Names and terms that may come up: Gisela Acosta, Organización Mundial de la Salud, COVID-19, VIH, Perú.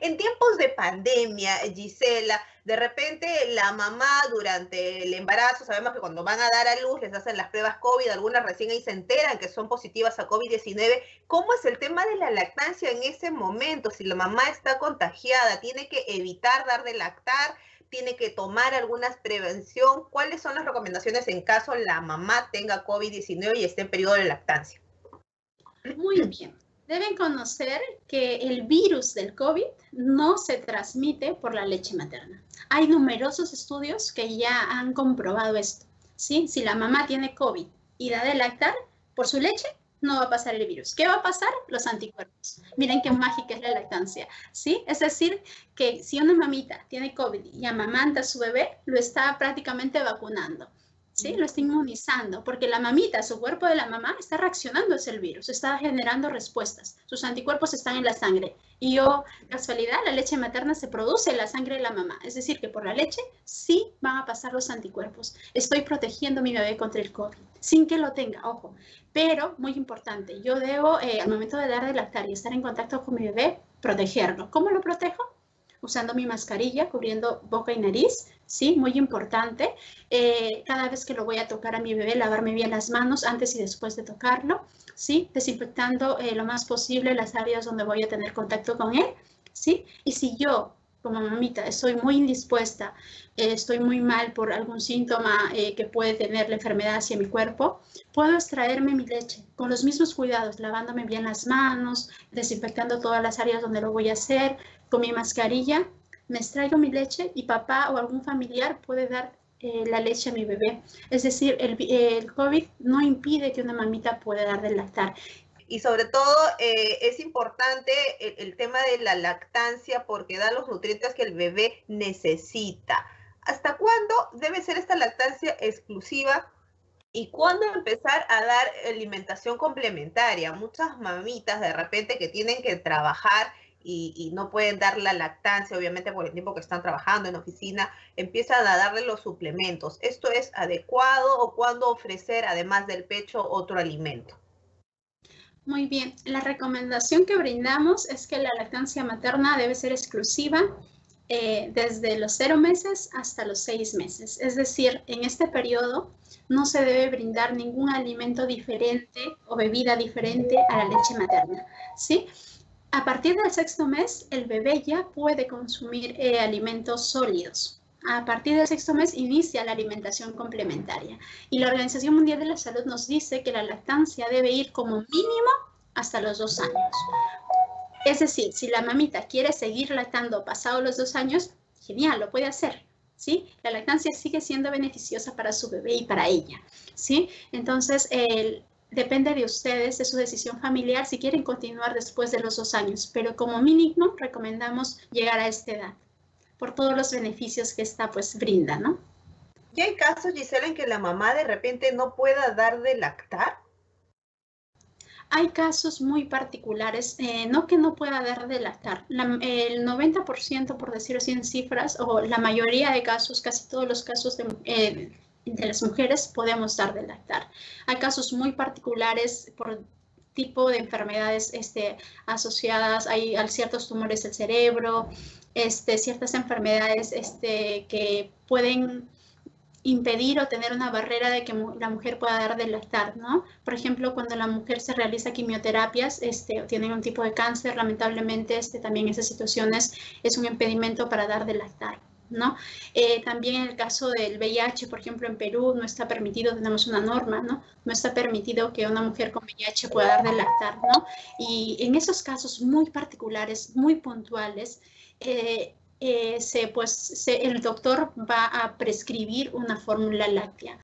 En tiempos de pandemia, Gisela, de repente la mamá durante el embarazo, sabemos que cuando van a dar a luz les hacen las pruebas COVID, algunas recién ahí se enteran que son positivas a COVID-19. ¿Cómo es el tema de la lactancia en ese momento? Si la mamá está contagiada, ¿tiene que evitar dar de lactar? ¿Tiene que tomar alguna prevención? ¿Cuáles son las recomendaciones en caso la mamá tenga COVID-19 y esté en periodo de lactancia? Muy bien. Deben conocer que el virus del COVID no se transmite por la leche materna. Hay numerosos estudios que ya han comprobado esto, ¿sí? Si la mamá tiene COVID y da de lactar, por su leche no va a pasar el virus. ¿Qué va a pasar? Los anticuerpos. Miren qué mágica es la lactancia, ¿sí? Es decir, que si una mamita tiene COVID y amamanta a su bebé, lo está prácticamente vacunando, ¿sí? Lo está inmunizando, porque la mamita, su cuerpo de la mamá, está reaccionando a ese virus, está generando respuestas. Sus anticuerpos están en la sangre. Y, oh, casualidad, la leche materna se produce en la sangre de la mamá. Es decir, que por la leche sí van a pasar los anticuerpos. Estoy protegiendo a mi bebé contra el COVID, sin que lo tenga, ojo. Pero, muy importante, yo debo, al momento de dar de lactar y estar en contacto con mi bebé, protegerlo. ¿Cómo lo protejo? Usando mi mascarilla, cubriendo boca y nariz, ¿sí? Muy importante. Cada vez que lo voy a tocar a mi bebé, lavarme bien las manos antes y después de tocarlo, ¿sí? Desinfectando lo más posible las áreas donde voy a tener contacto con él, ¿sí? Y si yo, como mamita, estoy muy indispuesta, estoy muy mal por algún síntoma que puede tener la enfermedad hacia mi cuerpo, puedo extraerme mi leche con los mismos cuidados, lavándome bien las manos, desinfectando todas las áreas donde lo voy a hacer, con mi mascarilla, me extraigo mi leche y papá o algún familiar puede dar la leche a mi bebé. Es decir, el COVID no impide que una mamita pueda dar de lactar. Y sobre todo es importante el tema de la lactancia porque da los nutrientes que el bebé necesita. ¿Hasta cuándo debe ser esta lactancia exclusiva? ¿Y cuándo empezar a dar alimentación complementaria? Muchas mamitas de repente que tienen que trabajar y no pueden dar la lactancia, obviamente por el tiempo que están trabajando en oficina, empiezan a darle los suplementos. ¿Esto es adecuado o cuándo ofrecer, además del pecho, otro alimento? Muy bien. La recomendación que brindamos es que la lactancia materna debe ser exclusiva desde los 0 meses hasta los 6 meses. Es decir, en este periodo no se debe brindar ningún alimento diferente o bebida diferente a la leche materna, ¿sí? A partir del 6.º mes, el bebé ya puede consumir alimentos sólidos. A partir del 6.º mes inicia la alimentación complementaria. Y la Organización Mundial de la Salud nos dice que la lactancia debe ir como mínimo hasta los 2 años. Es decir, si la mamita quiere seguir lactando pasado los 2 años, genial, lo puede hacer, ¿sí? La lactancia sigue siendo beneficiosa para su bebé y para ella, ¿sí? Entonces, depende de ustedes, de su decisión familiar, si quieren continuar después de los 2 años. Pero como mínimo recomendamos llegar a esta edad por todos los beneficios que esta pues brinda, ¿no? ¿Y hay casos, Gisela, en que la mamá de repente no pueda dar de lactar? Hay casos muy particulares, no que no pueda dar de lactar. El 90%, por decirlo así en cifras, o la mayoría de casos, casi todos los casos de las mujeres podemos dar de lactar. Hay casos muy particulares por tipo de enfermedades asociadas, hay ciertos tumores del cerebro, ciertas enfermedades que pueden impedir o tener una barrera de que la mujer pueda dar de lactar, ¿no? Por ejemplo, cuando la mujer se realiza quimioterapias, tienen un tipo de cáncer, lamentablemente también esas situaciones es un impedimento para dar de lactar, ¿no? También en el caso del VIH, por ejemplo, en Perú no está permitido, tenemos una norma, ¿no? No está permitido que una mujer con VIH pueda dar de lactar, ¿no? Y en esos casos muy particulares, muy puntuales, el doctor va a prescribir una fórmula láctea